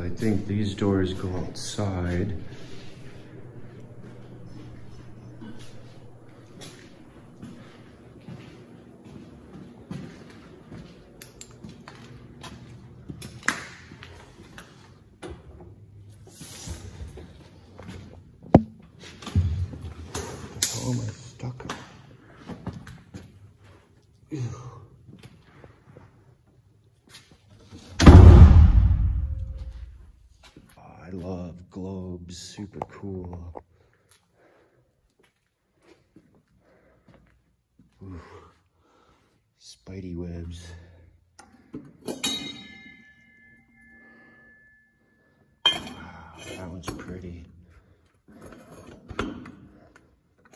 So I think these doors go outside. Oh my fucker. I love globes, super cool. Ooh. Spidey webs. Wow, that one's pretty.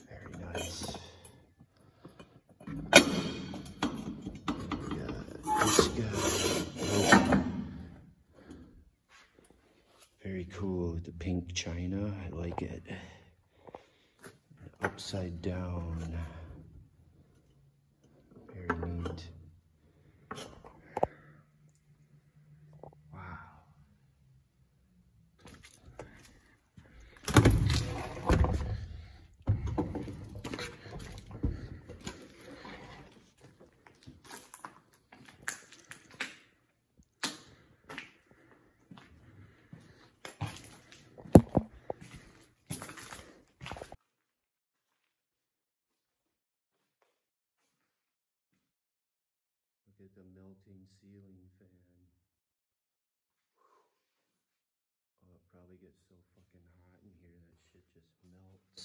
Very nice. This guy. Very cool with the pink china, I like it. Upside down, very neat. Look at the melting ceiling fan. Oh, it probably gets so fucking hot in here that shit just melts.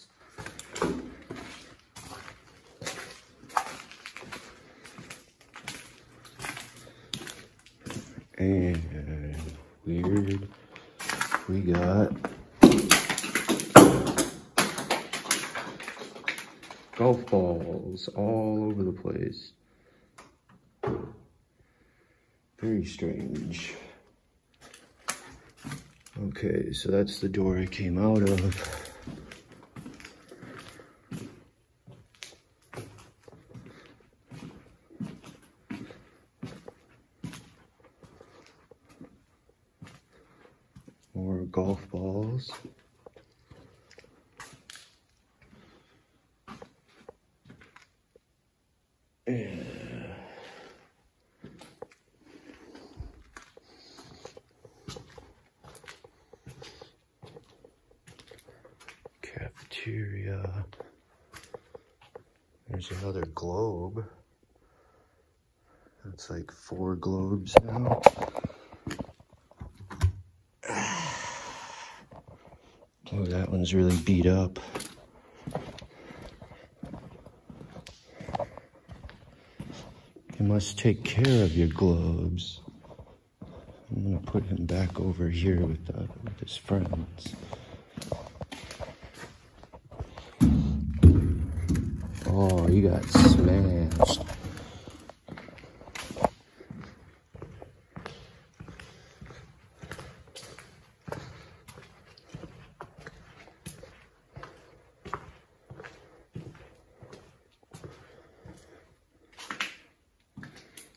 And weird, we got golf balls all over the place. Very strange. Okay, so that's the door I came out of. More golf balls. Cafeteria. There's another globe. That's like 4 globes now. Oh, that one's really beat up. You must take care of your globes. I'm gonna put him back over here with his friends. Oh, you got smashed.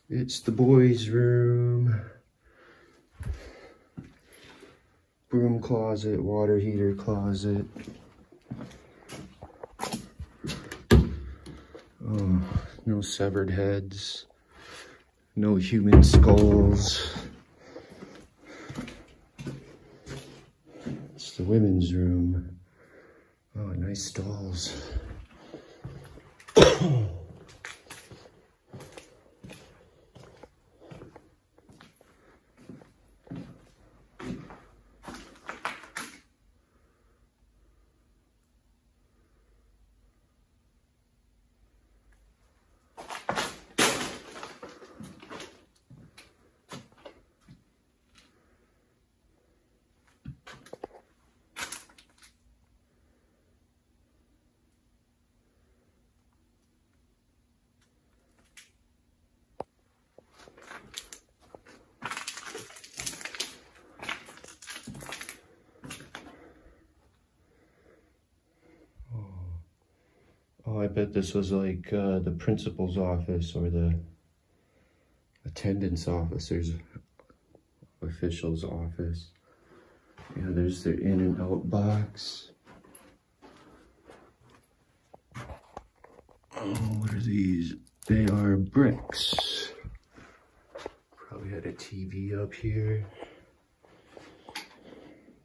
It's the boys' room. Broom closet, water heater closet. No severed heads, no human skulls. It's the women's room. Oh, nice stalls. Oh, I bet this was like the principal's office or the attendance officer's office. Yeah, there's their in and out box. Oh, what are these? They are bricks. Probably had a TV up here.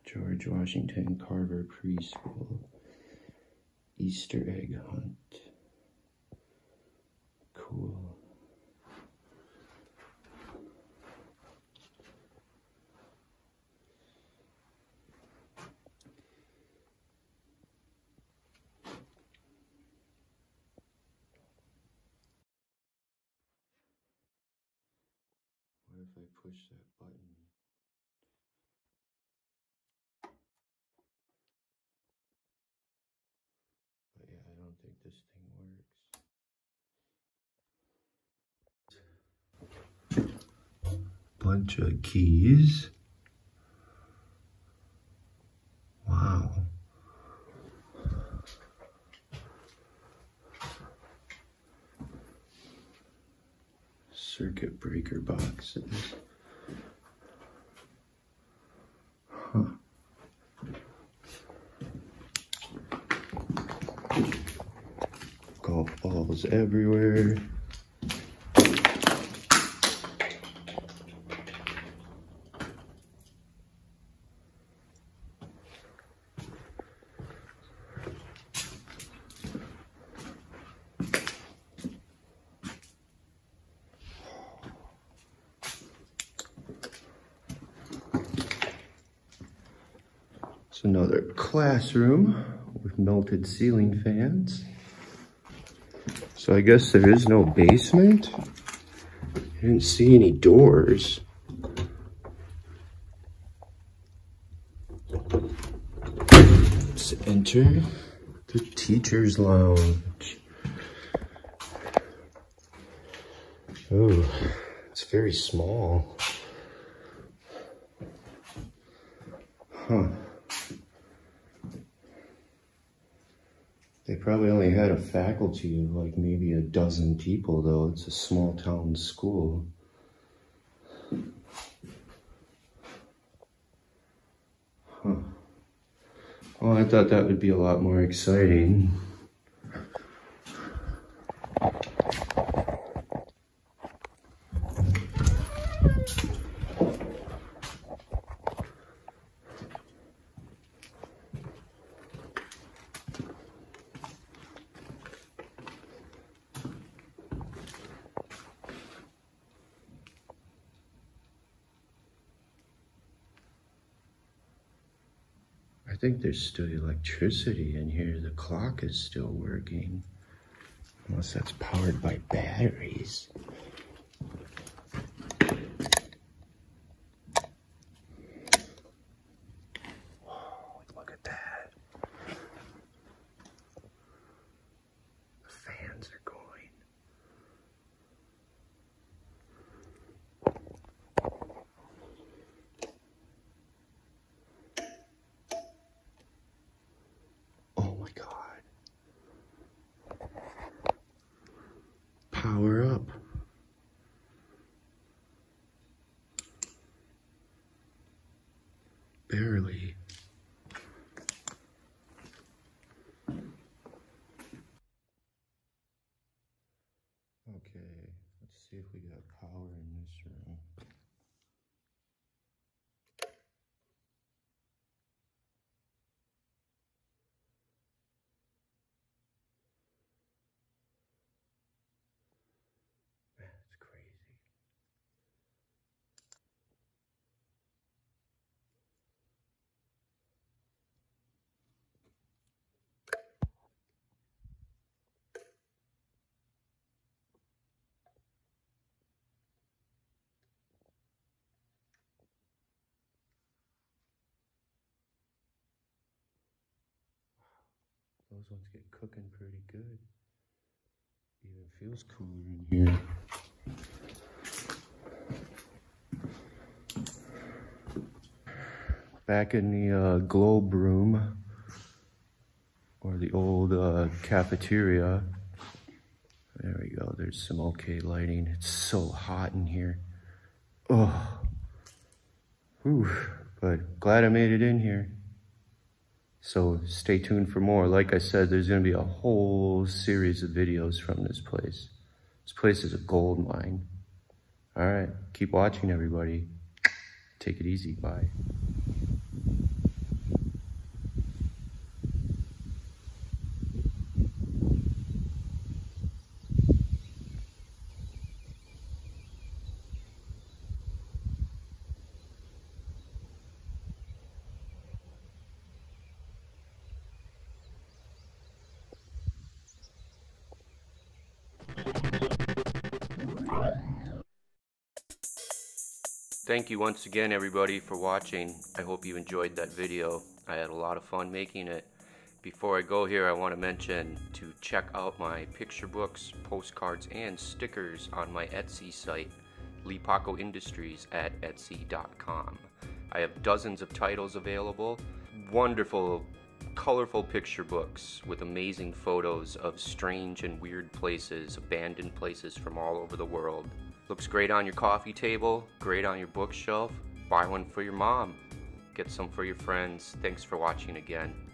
George Washington Carver Preschool. Easter egg hunt. Cool. What if I push that button? But yeah, I don't think this thing works. Bunch of keys. Wow. Circuit breaker boxes. Huh. Golf balls everywhere. It's another classroom with melted ceiling fans. So I guess there is no basement. I didn't see any doors. Let's enter the teacher's lounge. Oh, it's very small. Huh. They probably only had a faculty of like maybe a dozen people though. It's a small town school. Huh. Well, I thought that would be a lot more exciting. I think there's still electricity in here. The clock is still working. Unless that's powered by batteries. Whoa, look at that. The fans are going. Power up. Barely. Okay, let's see if we got power in this room. Those ones get cooking pretty good. Even feels cooler in here. Back in the globe room, or the old cafeteria. There we go, there's some okay lighting. It's so hot in here. Oh, whew. But glad I made it in here. So stay tuned for more. Like I said, there's gonna be a whole series of videos from this place. This place is a gold mine. All right, keep watching everybody. Take it easy, bye. Thank you once again everybody for watching. I hope you enjoyed that video. I had a lot of fun making it. Before I go here, I want to mention to check out my picture books, postcards, and stickers on my Etsy site, Lee Paco Industries at Etsy.com. I have dozens of titles available. Wonderful, colorful picture books with amazing photos of strange and weird places, abandoned places from all over the world. Looks great on your coffee table, great on your bookshelf. Buy one for your mom. Get some for your friends. Thanks for watching again.